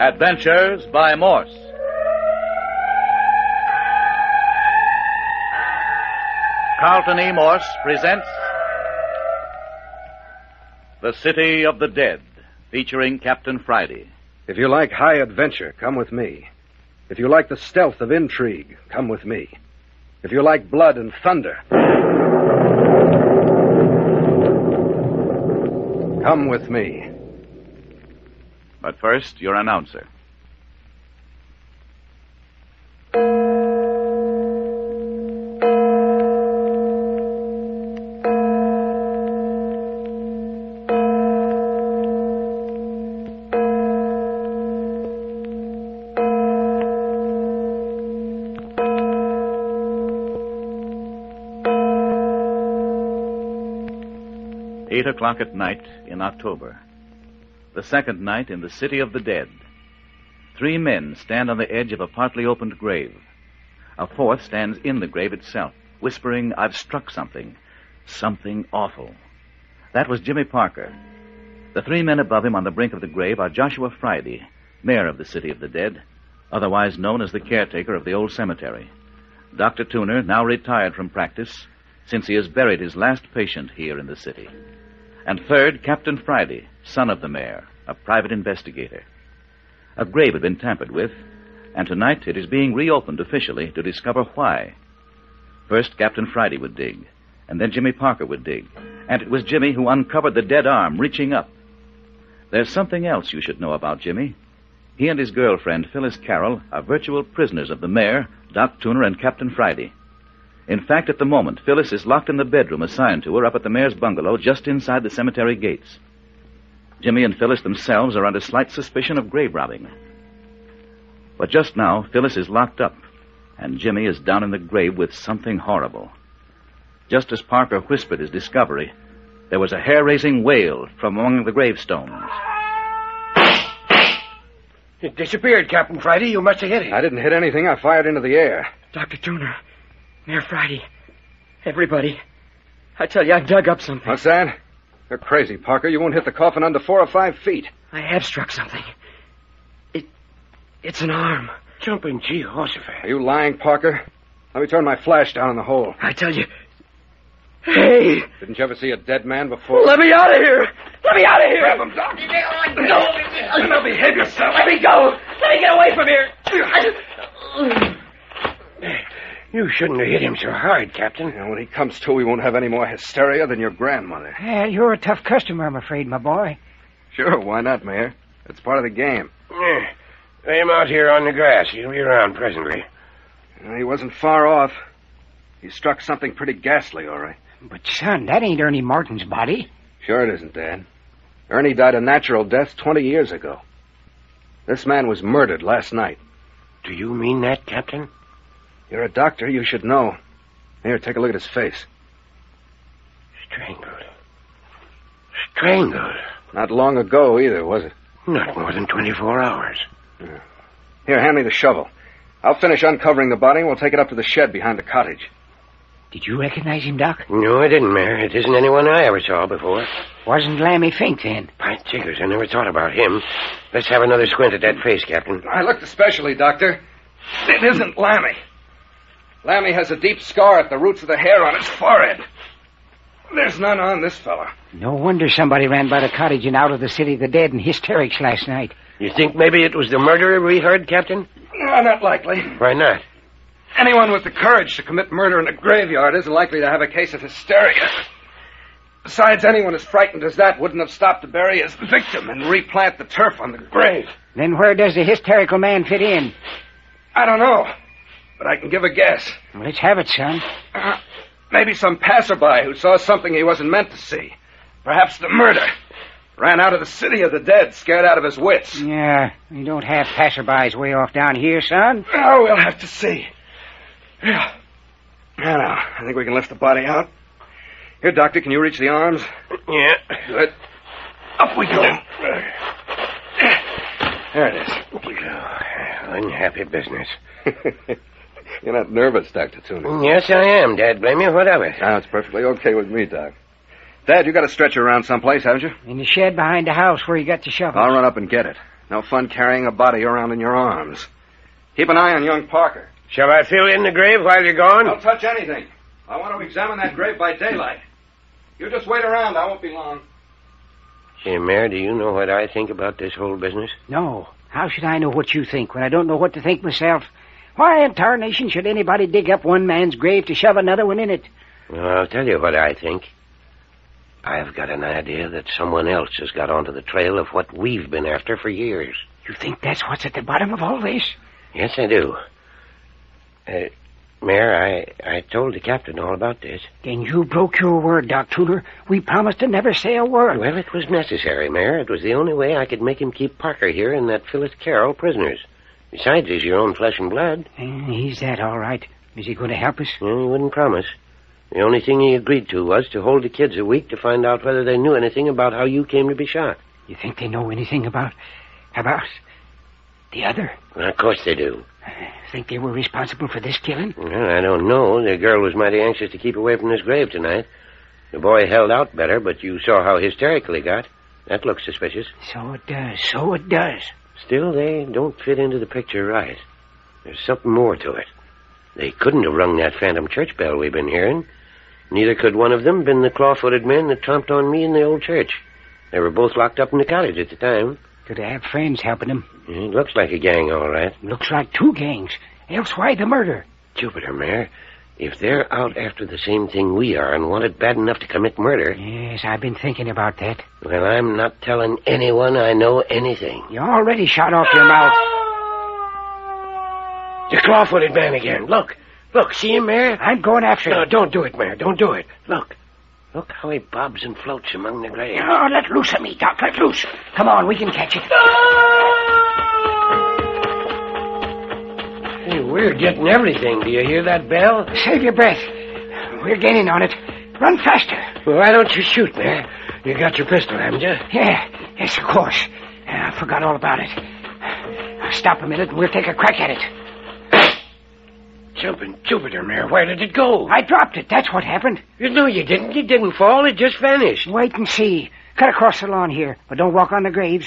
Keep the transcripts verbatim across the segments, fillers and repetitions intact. Adventures by Morse. Carlton E. Morse presents The City of the Dead, featuring Captain Friday. If you like high adventure, come with me. If you like the stealth of intrigue, come with me. If you like blood and thunder, come with me. But first, your announcer. Eight o'clock at night in October. The second night in the City of the Dead. Three men stand on the edge of a partly opened grave. A fourth stands in the grave itself, whispering, "I've struck something. Something awful." That was Jimmy Parker. The three men above him on the brink of the grave are Joshua Friday, mayor of the City of the Dead, otherwise known as the caretaker of the old cemetery. Doctor Tuner, now retired from practice, since he has buried his last patient here in the city. And third, Captain Friday, son of the mayor, a private investigator. A grave had been tampered with, and tonight it is being reopened officially to discover why. First, Captain Friday would dig, and then Jimmy Parker would dig. And it was Jimmy who uncovered the dead arm, reaching up. There's something else you should know about Jimmy. He and his girlfriend, Phyllis Carroll, are virtual prisoners of the mayor, Doc Tuner, and Captain Friday. In fact, at the moment, Phyllis is locked in the bedroom assigned to her up at the mayor's bungalow just inside the cemetery gates. Jimmy and Phyllis themselves are under slight suspicion of grave robbing. But just now, Phyllis is locked up, and Jimmy is down in the grave with something horrible. Just as Parker whispered his discovery, there was a hair-raising wail from among the gravestones. It disappeared, Captain Friday. You must have hit it. I didn't hit anything. I fired into the air. Doctor Tuner, Mayor Friday, everybody, I tell you, I dug up something. What's that? You're crazy, Parker. You won't hit the coffin under four or five feet. I have struck something. It, it's an arm. Jumping Jehoshaphat. Are you lying, Parker? Let me turn my flash down in the hole. I tell you. Hey! Didn't you ever see a dead man before? Let me out of here! Let me out of here! Grab him, Doc. No! No, behave yourself. Let me go! Let me get away from here! I... You shouldn't have hit him so hard, Captain. Yeah, when he comes to, we won't have any more hysteria than your grandmother. Yeah, you're a tough customer, I'm afraid, my boy. Sure, why not, Mayor? It's part of the game. Yeah. Lay him out here on the grass. He'll be around presently. Well, he wasn't far off. He struck something pretty ghastly, all right. But, son, that ain't Ernie Martin's body. Sure it isn't, Dad. Ernie died a natural death twenty years ago. This man was murdered last night. Do you mean that, Captain? You're a doctor. You should know. Here, take a look at his face. Strangled. Strangled. Not long ago, either, was it? Not more than twenty-four hours. Yeah. Here, hand me the shovel. I'll finish uncovering the body, and we'll take it up to the shed behind the cottage. Did you recognize him, Doc? No, I didn't, Mayor. It isn't anyone I ever saw before. Wasn't Lammy Fink, then? By jiggers, I never thought about him. Let's have another squint at that face, Captain. I looked especially, Doctor. It isn't Lammy. Lammy has a deep scar at the roots of the hair on his forehead. There's none on this fella. No wonder somebody ran by the cottage and out of the City of the Dead in hysterics last night. You think maybe it was the murderer we heard, Captain? No, not likely. Why not? Anyone with the courage to commit murder in a graveyard isn't likely to have a case of hysteria. Besides, anyone as frightened as that wouldn't have stopped to bury his victim and replant the turf on the grave. Then where does the hysterical man fit in? I don't know. But I can give a guess. Well, let's have it, son. Uh, maybe some passerby who saw something he wasn't meant to see. Perhaps the murder. Ran out of the City of the Dead, scared out of his wits. Yeah, we don't have passerbys way off down here, son. Oh, we'll have to see. Yeah. Now, now, I think we can lift the body out. Here, Doctor, can you reach the arms? Yeah. Good. Up we go. There it is. Up we go. Unhappy business. You're not nervous, Doctor Tuner. Yes, I am, Dad. Blame you, whatever. No, it's perfectly okay with me, Doc. Dad, you got a stretcher around someplace, haven't you? In the shed behind the house where you got the shovel. I'll run up and get it. No fun carrying a body around in your arms. Keep an eye on young Parker. Shall I fill in the grave while you're gone? Don't touch anything. I want to examine that grave by daylight. You just wait around. I won't be long. Say, Mayor, do you know what I think about this whole business? No. How should I know what you think when I don't know what to think myself? Why in tarnation should anybody dig up one man's grave to shove another one in it? Well, I'll tell you what I think. I've got an idea that someone else has got onto the trail of what we've been after for years. You think that's what's at the bottom of all this? Yes, I do. Uh, Mayor, I, I told the captain all about this. Then you broke your word, Doc Tuner. We promised to never say a word. Well, it was necessary, Mayor. It was the only way I could make him keep Parker here and that Phyllis Carroll prisoners. Besides, he's your own flesh and blood. Mm, he's that, all right. Is he going to help us? Well, he wouldn't promise. The only thing he agreed to was to hold the kids a week to find out whether they knew anything about how you came to be shot. You think they know anything about... about... the other? Well, of course they do. Think they were responsible for this killing? Well, I don't know. The girl was mighty anxious to keep away from this grave tonight. The boy held out better, but you saw how hysterical he got. That looks suspicious. So it does. So it does. Still, they don't fit into the picture right. There's something more to it. They couldn't have rung that phantom church bell we've been hearing. Neither could one of them have been the claw-footed men that tromped on me in the old church. They were both locked up in the cottage at the time. Could I have friends helping him? It looks like a gang, all right. Looks like two gangs. Else why the murder? Jupiter, Mayor, if they're out after the same thing we are and want it bad enough to commit murder... Yes, I've been thinking about that. Well, I'm not telling anyone I know anything. You already shot off your mouth. The claw-footed man again. Look. Look, see him, Mayor? I'm going after him. No, don't do it, Mayor. Don't do it. Look. Look how he bobs and floats among the graves. Oh, let loose of me, Doc. Let loose. Come on, we can catch it. Hey, we're getting everything. Do you hear that bell? Save your breath. We're gaining on it. Run faster. Well, why don't you shoot, Mayor? You got your pistol, haven't you? Yeah. Yes, of course. I forgot all about it. Stop a minute and we'll take a crack at it. Jumping Jupiter, Mayor, where did it go? I dropped it. That's what happened. No, you didn't. It didn't fall. It just vanished. Wait and see. Cut across the lawn here, but don't walk on the graves.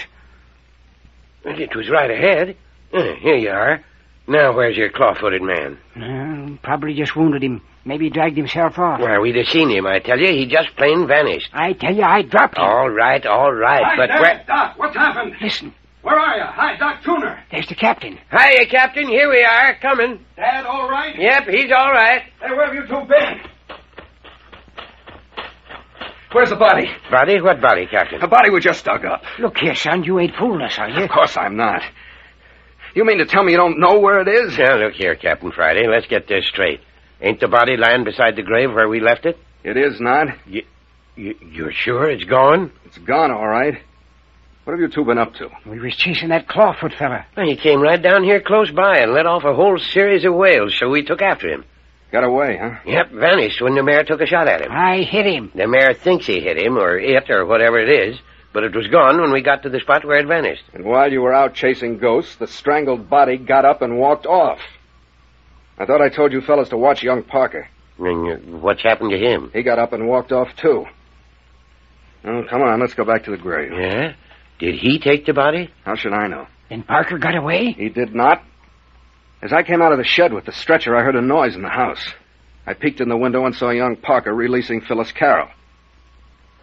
It was right ahead. Uh, here you are. Now where's your claw-footed man? Uh, probably just wounded him. Maybe he dragged himself off. Well, we'd have seen him, I tell you. He just plain vanished. I tell you, I dropped him. All right, all right, Hi, but Dad, where... Doc, what's happened? Listen. Where are you? Hi, Doc Tuner. There's the captain. Hiya, Captain. Here we are. Coming. Dad, all right? Yep, he's all right. Hey, where have you two been? Where's the body? Body? What body, Captain? The body we just dug up. Look here, son. You ain't fooling us, are you? Of course I'm not. You mean to tell me you don't know where it is? Now, look here, Captain Friday. Let's get this straight. Ain't the body lying beside the grave where we left it? It is not. You, you, you're sure it's gone? It's gone, all right. What have you two been up to? We was chasing that clawfoot fella. Well, he came right down here close by and let off a whole series of wails, so we took after him. Got away, huh? Yep, vanished when the mayor took a shot at him. I hit him. The mayor thinks he hit him, or it, or whatever it is, but it was gone when we got to the spot where it vanished. And while you were out chasing ghosts, the strangled body got up and walked off. I thought I told you fellas to watch young Parker. And what's happened to him? He got up and walked off, too. Oh, come on, let's go back to the grave. Yeah? Did he take the body? How should I know? And Parker got away? He did not. As I came out of the shed with the stretcher, I heard a noise in the house. I peeked in the window and saw young Parker releasing Phyllis Carroll.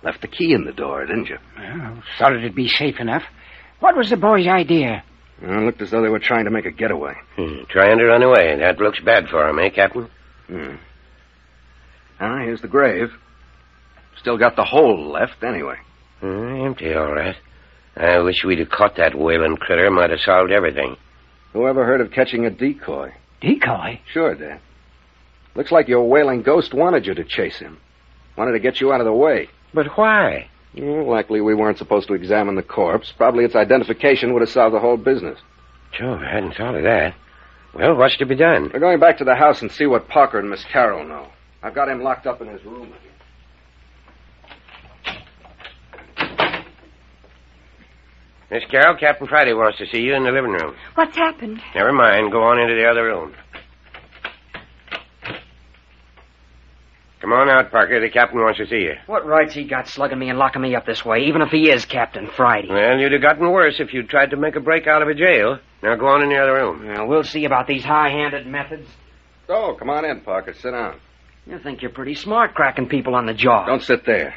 Left the key in the door, didn't you? Well, thought it'd be safe enough. What was the boy's idea? Well, it looked as though they were trying to make a getaway. Hmm, trying to run away. That looks bad for him, eh, Captain? Hmm. Ah, here's the grave. Still got the hole left, anyway. Mm, empty, all right. I wish we'd have caught that wailing critter. Might have solved everything. Who ever heard of catching a decoy? Decoy? Sure, Dad. Looks like your wailing ghost wanted you to chase him. Wanted to get you out of the way. But why? Well, likely we weren't supposed to examine the corpse. Probably its identification would have solved the whole business. Sure, I hadn't thought of that. Well, what's to be done? We're going back to the house and see what Parker and Miss Carroll know. I've got him locked up in his room again. Miss Carroll, Captain Friday wants to see you in the living room. What's happened? Never mind. Go on into the other room. Come on out, Parker. The captain wants to see you. What right's he got slugging me and locking me up this way, even if he is Captain Friday? Well, you'd have gotten worse if you tried to make a break out of a jail. Now go on in the other room. Now, we'll see about these high-handed methods. Oh, come on in, Parker. Sit down. You think you're pretty smart cracking people on the jaw. Don't sit there.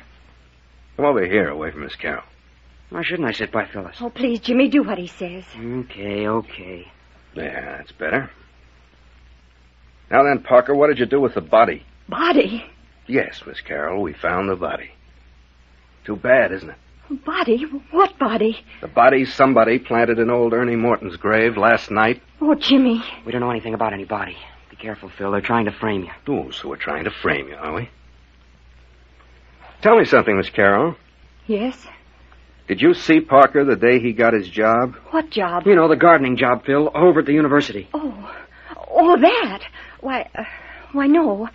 Come over here, away from Miss Carroll. Why shouldn't I sit by Phyllis? Oh, please, Jimmy, do what he says. Okay, okay. Yeah, that's better. Now then, Parker, what did you do with the body? Body? Yes, Miss Carroll, we found the body. Too bad, isn't it? Body? What body? The body somebody planted in old Ernie Morton's grave last night. Oh, Jimmy. We don't know anything about any body. Be careful, Phil. They're trying to frame you. Oh, so we're trying to frame you, are we? Tell me something, Miss Carroll. Yes? Did you see Parker the day he got his job? What job? You know, the gardening job, Phil, over at the university. Oh. Oh, that. Why, uh, why, no.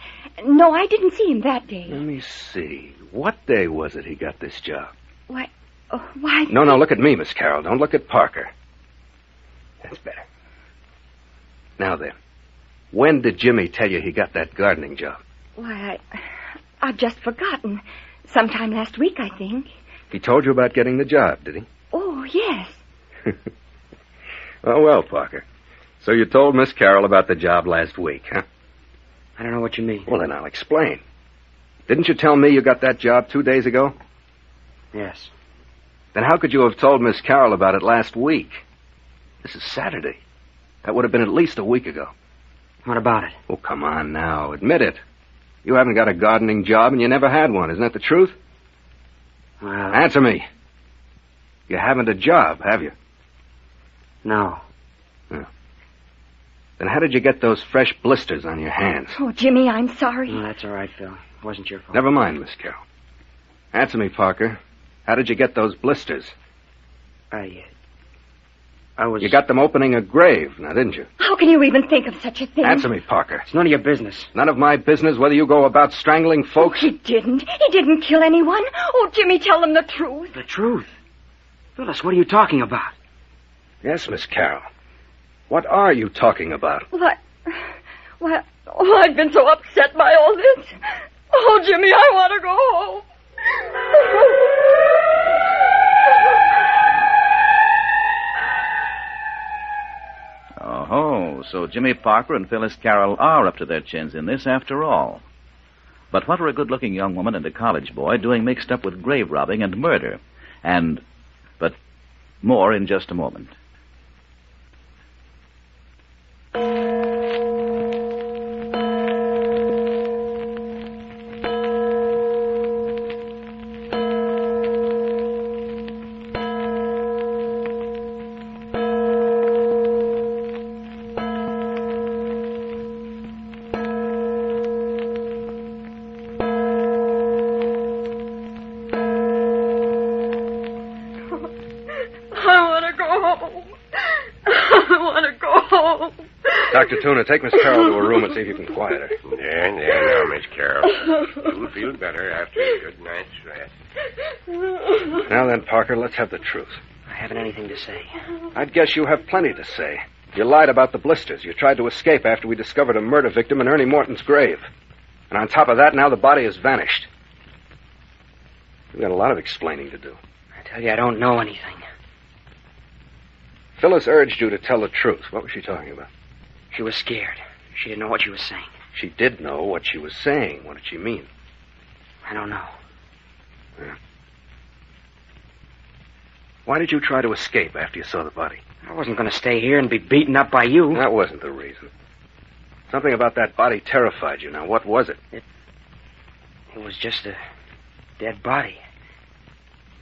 No, I didn't see him that day. Let me see. What day was it he got this job? Why, uh, why... No, no, look at me, Miss Carroll. Don't look at Parker. That's better. Now then, when did Jimmy tell you he got that gardening job? Why, I, I've just forgotten. Sometime last week, I think. He told you about getting the job, did he? Oh, yes. Oh, well, Parker. So you told Miss Carroll about the job last week, huh? I don't know what you mean. Well, then I'll explain. Didn't you tell me you got that job two days ago? Yes. Then how could you have told Miss Carroll about it last week? This is Saturday. That would have been at least a week ago. What about it? Oh, come on now. Admit it. You haven't got a gardening job and you never had one. Isn't that the truth? Well... Answer me. You haven't a job, have you? No. Oh. Then how did you get those fresh blisters on your hands? Oh, Jimmy, I'm sorry. No, that's all right, Phil. It wasn't your fault. Never mind, Miss Carroll. Answer me, Parker. How did you get those blisters? I... I was... You got them opening a grave, now, didn't you? How can you even think of such a thing? Answer me, Parker. It's none of your business. None of my business whether you go about strangling folks? Oh, he didn't. He didn't kill anyone. Oh, Jimmy, tell them the truth. The truth? Phyllis, what are you talking about? Yes, Miss Carroll. What are you talking about? Well, I... Well, oh, I've been so upset by all this. Oh, Jimmy, I want to go home. Oh, so Jimmy Parker and Phyllis Carroll are up to their chins in this after all. But what were a good-looking young woman and a college boy doing mixed up with grave robbing and murder? And, but more in just a moment. Doctor Tuner, take Miss Carroll to her room and see if you can quiet her. There, there, now, Miss Carroll. You'll feel better after a good night's rest. Now then, Parker, let's have the truth. I haven't anything to say. I'd guess you have plenty to say. You lied about the blisters. You tried to escape after we discovered a murder victim in Ernie Morton's grave. And on top of that, now the body has vanished. We've got a lot of explaining to do. I tell you, I don't know anything. Phyllis urged you to tell the truth. What was she talking about? She was scared. She didn't know what she was saying. She did know what she was saying. What did she mean? I don't know. Yeah. Why did you try to escape after you saw the body? I wasn't going to stay here and be beaten up by you. That wasn't the reason. Something about that body terrified you. Now, what was it? It, it was just a dead body.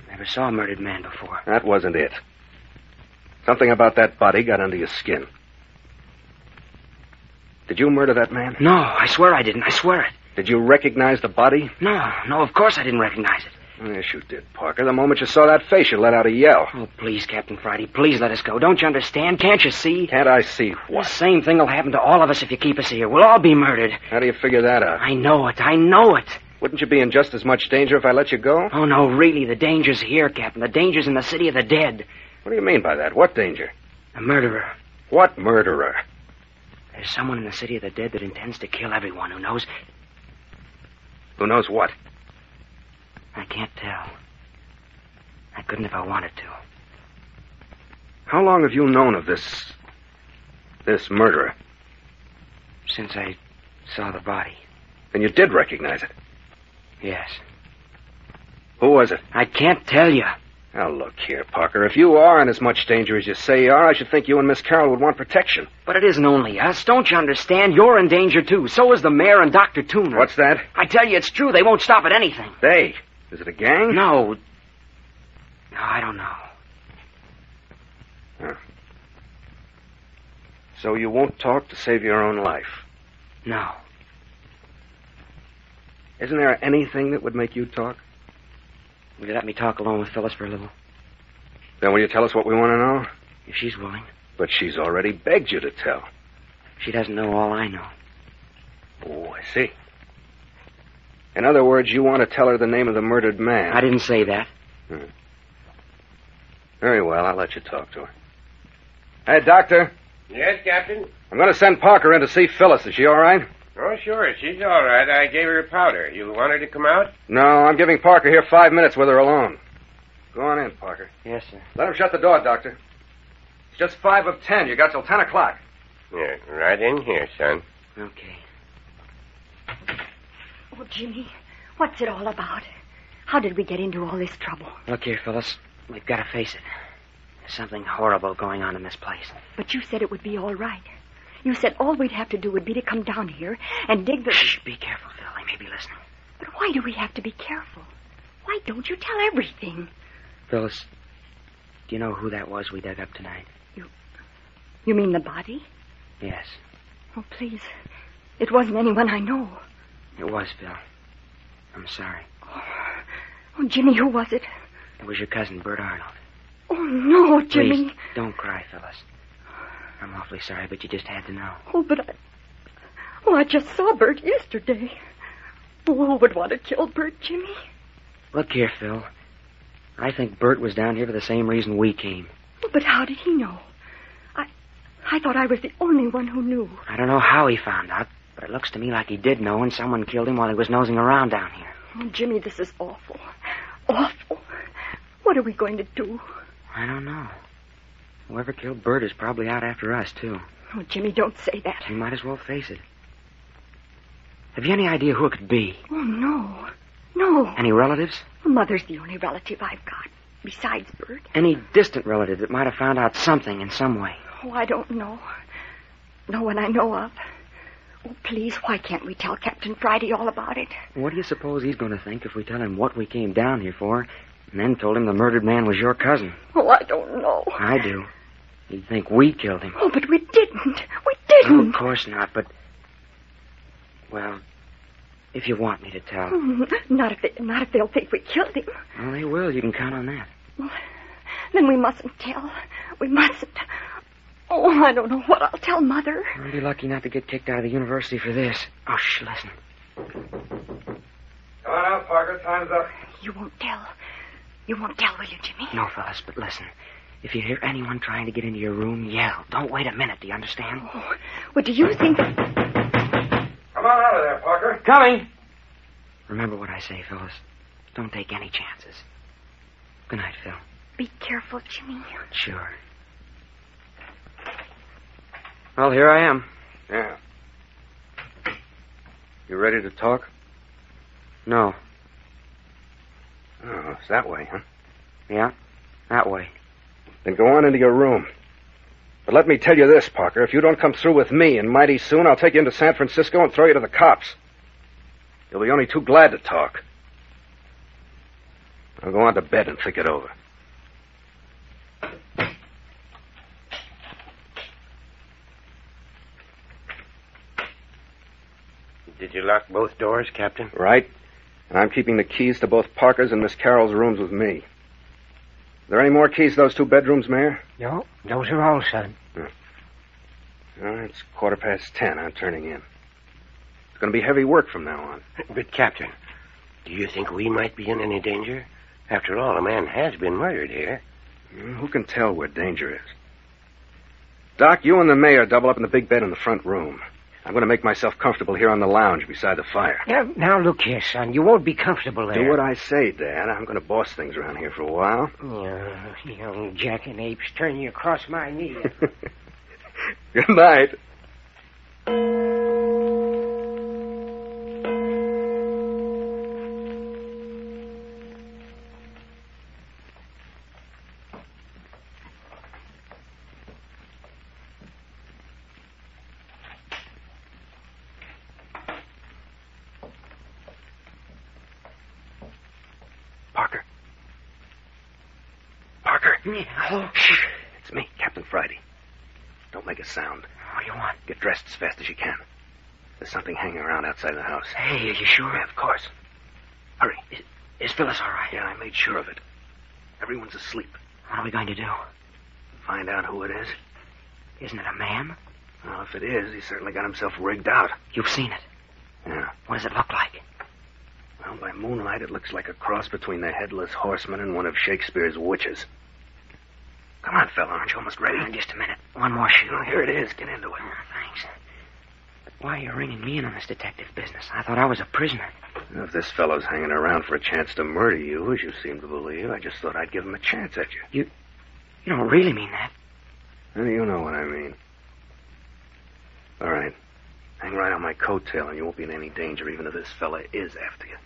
I never saw a murdered man before. That wasn't it. Something about that body got under your skin. Did you murder that man? No, I swear I didn't. I swear it. Did you recognize the body? No, no, of course I didn't recognize it. Yes, you did, Parker. The moment you saw that face, you let out a yell. Oh, please, Captain Friday, please let us go. Don't you understand? Can't you see? Can't I see what? The same thing will happen to all of us if you keep us here. We'll all be murdered. How do you figure that out? I know it. I know it. Wouldn't you be in just as much danger if I let you go? Oh, no, really. The danger's here, Captain. The danger's in the City of the Dead. What do you mean by that? What danger? A murderer. What murderer? There's someone in the City of the Dead that intends to kill everyone who knows... Who knows what? I can't tell. I couldn't if I wanted to. How long have you known of this... this murderer? Since I saw the body. And you did recognize it? Yes. Who was it? I can't tell you. Now, look here, Parker. If you are in as much danger as you say you are, I should think you and Miss Carroll would want protection. But it isn't only us. Don't you understand? You're in danger, too. So is the mayor and Doctor Tuner. What's that? I tell you, it's true. They won't stop at anything. They? Is it a gang? No. No, I don't know. Huh. So you won't talk to save your own life? No. Isn't there anything that would make you talk? Will you let me talk alone with Phyllis for a little? Then will you tell us what we want to know? If she's willing. But she's already begged you to tell. She doesn't know all I know. Oh, I see. In other words, you want to tell her the name of the murdered man. I didn't say that. Hmm. Very well, I'll let you talk to her. Hey, Doctor. Yes, Captain? I'm going to send Parker in to see Phyllis. Is she all right? Oh, sure. She's all right. I gave her a powder. You want her to come out? No, I'm giving Parker here five minutes with her alone. Go on in, Parker. Yes, sir. Let him shut the door, Doctor. It's just five of ten. You got till ten o'clock. Yeah, right in here, son. Okay. Oh, Jimmy, what's it all about? How did we get into all this trouble? Look here, Phyllis. We've got to face it. There's something horrible going on in this place. But you said it would be all right. You said all we'd have to do would be to come down here and dig the... Shh, be careful, Phil. They may be listening. But why do we have to be careful? Why don't you tell everything? Phyllis, do you know who that was we dug up tonight? You... You mean the body? Yes. Oh, please. It wasn't anyone I know. It was, Phil. I'm sorry. Oh, oh Jimmy, who was it? It was your cousin, Bert Arnold. Oh, no, Jimmy. Please, don't cry, Phyllis. I'm awfully sorry, but you just had to know. Oh, but I... Oh, I just saw Bert yesterday. Who would want to kill Bert, Jimmy? Look here, Phil. I think Bert was down here for the same reason we came. But how did he know? I... I thought I was the only one who knew. I don't know how he found out, but it looks to me like he did know, and someone killed him while he was nosing around down here. Oh, Jimmy, this is awful. Awful. What are we going to do? I don't know. Whoever killed Bert is probably out after us, too. Oh, Jimmy, don't say that. You might as well face it. Have you any idea who it could be? Oh, no. No. Any relatives? Mother's the only relative I've got, besides Bert. Any distant relative that might have found out something in some way? Oh, I don't know. No one I know of. Oh, please, why can't we tell Captain Friday all about it? What do you suppose he's going to think if we tell him what we came down here for... and then told him the murdered man was your cousin? Oh, I don't know. I do. He'd think we killed him. Oh, but we didn't. We didn't. No, of course not, but... Well, if you want me to tell. Mm, not, if they, not if they'll think we killed him. Well, they will. You can count on that. Well, then we mustn't tell. We mustn't. Oh, I don't know what I'll tell Mother. I'll be lucky not to get kicked out of the university for this. Oh, shh, listen. Come on out, Parker. Time's up. You won't tell... You won't tell, will you, Jimmy? No, Phyllis, but listen. If you hear anyone trying to get into your room, yell. Don't wait a minute, do you understand? Oh, what do you think that... Come on out of there, Parker. Coming. Remember what I say, Phyllis. Don't take any chances. Good night, Phil. Be careful, Jimmy. Sure. Well, here I am. Yeah. You ready to talk? No. Oh, it's that way, huh? Yeah, that way. Then go on into your room. But let me tell you this, Parker. If you don't come through with me, and mighty soon, I'll take you into San Francisco and throw you to the cops. You'll be only too glad to talk. Now go on to bed and think it over. Did you lock both doors, Captain? Right. And I'm keeping the keys to both Parker's and Miss Carroll's rooms with me. Are there any more keys to those two bedrooms, Mayor? No, those are all, son. Hmm. Well, it's quarter past ten. I'm turning in. It's going to be heavy work from now on. But, Captain, do you think we might be in any danger? After all, a man has been murdered here. Well, who can tell where danger is? Doc, you and the Mayor double up in the big bed in the front room. I'm going to make myself comfortable here on the lounge beside the fire. Now, now look here, son. You won't be comfortable there. Do what I say, Dad. I'm going to boss things around here for a while. Oh, you young jackanapes turning you across my knee. Good night. Hello? Shh. It's me, Captain Friday. Don't make a sound. What do you want? Get dressed as fast as you can. There's something hanging around outside the house. Hey, are you sure? Yeah, of course. Hurry. Is, is Phyllis all right? Yeah, I made sure of it. Everyone's asleep. What are we going to do? Find out who it is. Isn't it a man? Well, if it is, he certainly got himself rigged out. You've seen it? Yeah. What does it look like? Well, by moonlight, it looks like a cross between the Headless Horseman and one of Shakespeare's witches. Come on, fella, aren't you almost ready? Oh, just a minute. One more shoe. Oh, here it is. Get into it. Oh, thanks. But why are you ringing me in on this detective business? I thought I was a prisoner. If this fellow's hanging around for a chance to murder you, as you seem to believe, I just thought I'd give him a chance at you. You, you don't really mean that. Well, you know what I mean. All right. Hang right on my coattail, and you won't be in any danger, even if this fella is after you.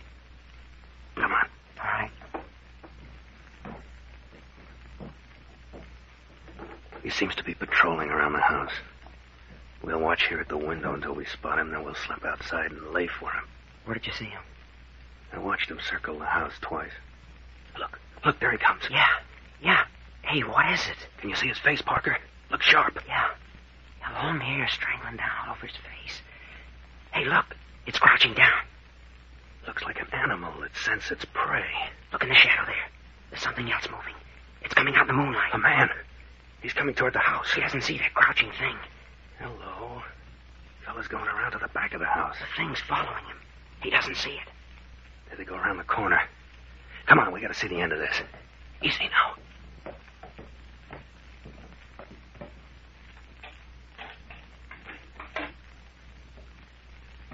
Come on. All right. He seems to be patrolling around the house. We'll watch here at the window until we spot him, then we'll slip outside and lay for him. Where did you see him? I watched him circle the house twice. Look, look, there he comes. Yeah, yeah. Hey, what is it? Can you see his face, Parker? Look sharp. Yeah. Yeah, long hair strangling down all over his face. Hey, look, it's crouching down. Looks like an animal that scents its prey. Look in the shadow there. There's something else moving. It's coming out in the moonlight. A man. He's coming toward the house. He doesn't see that crouching thing. Hello. Fella's going around to the back of the house. The thing's following him. He doesn't see it. There they go around the corner. Come on, we gotta see the end of this. Easy now.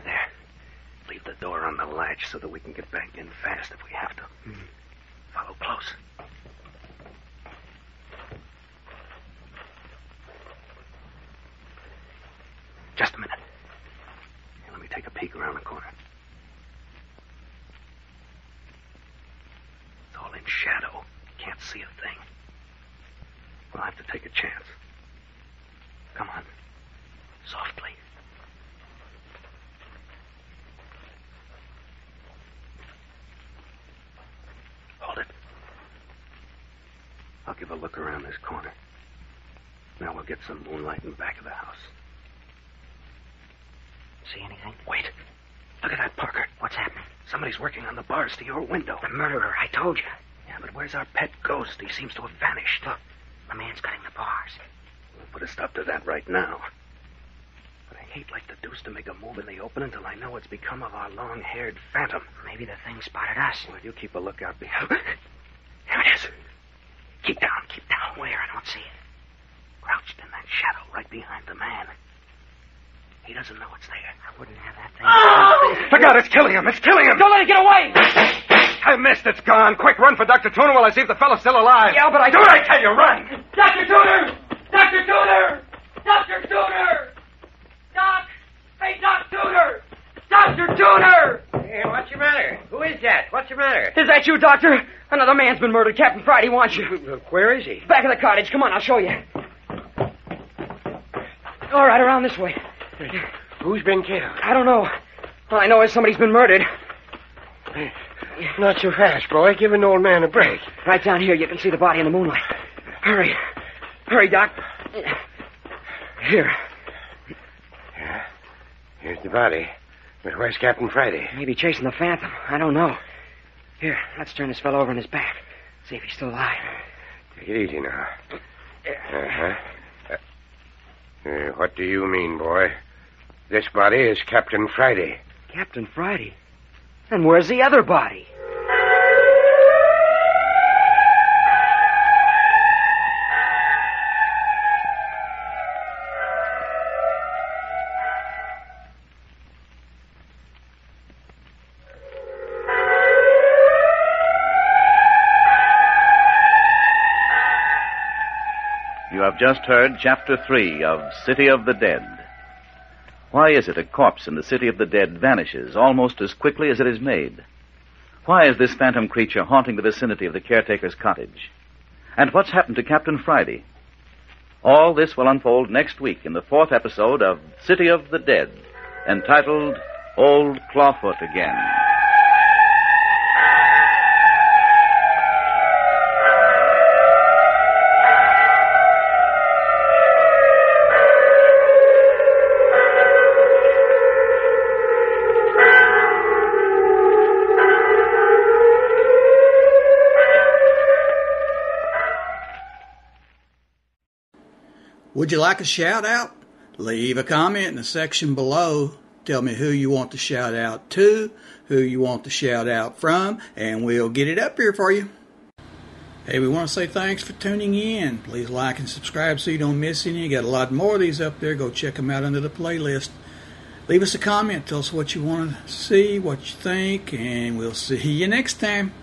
There. Leave the door on the latch so that we can get back in fast if we have to. Mm-hmm. Follow close. Just a minute. Here, let me take a peek around the corner. It's all in shadow. Can't see a thing. We'll have to take a chance. Come on. Softly. Hold it. I'll give a look around this corner. Now we'll get some moonlight in the back of the house. See anything? Wait. Look at that, Parker. What's happening? Somebody's working on the bars to your window. The murderer, I told you. Yeah, but where's our pet ghost? He seems to have vanished. Look, the man's cutting the bars. We'll put a stop to that right now. But I hate like the deuce to make a move in the open until I know what's become of our long-haired phantom. Maybe the thing spotted us. Well, you keep a lookout behind. There it is. Keep down, keep down. Where? I don't see it. Crouched in that shadow right behind the man. He doesn't know it's there. I wouldn't have that thing. Oh! My God, it's killing him. It's killing him. Don't let it get away. I missed. It's gone. Quick, run for Doctor Tuner while I see if the fellow's still alive. Yeah, but I... Do what I tell you. Run. Doctor Tuner! Doctor Tuner! Doctor Tuner! Doc! Hey, Doc Tuner! Doctor Tuner! Hey, what's your matter? Who is that? What's your matter? Is that you, Doctor? Another man's been murdered. Captain Friday wants you. Where is he? Back in the cottage. Come on, I'll show you. All right, around this way. Who's been killed? I don't know. All I know is somebody's been murdered. Hey, not so fast, boy. Give an old man a break. Right down here, you can see the body in the moonlight. Hurry. Hurry, Doc. Here. Yeah. Here's the body. But where's Captain Friday? Maybe chasing the phantom. I don't know. Here, let's turn this fellow over on his back. See if he's still alive. Take it easy now. Uh-huh. Uh, what do you mean, boy? This body is Captain Friday. Captain Friday? And where's the other body? have just heard Chapter three of City of the Dead. Why is it a corpse in the City of the Dead vanishes almost as quickly as it is made? Why is this phantom creature haunting the vicinity of the caretaker's cottage? And what's happened to Captain Friday? All this will unfold next week in the fourth episode of City of the Dead, entitled Old Clawfoot Again. Would you like a shout-out? Leave a comment in the section below. Tell me who you want the shout-out to, who you want the shout-out from, and we'll get it up here for you. Hey, we want to say thanks for tuning in. Please like and subscribe so you don't miss any. You got a lot more of these up there. Go check them out under the playlist. Leave us a comment. Tell us what you want to see, what you think, and we'll see you next time.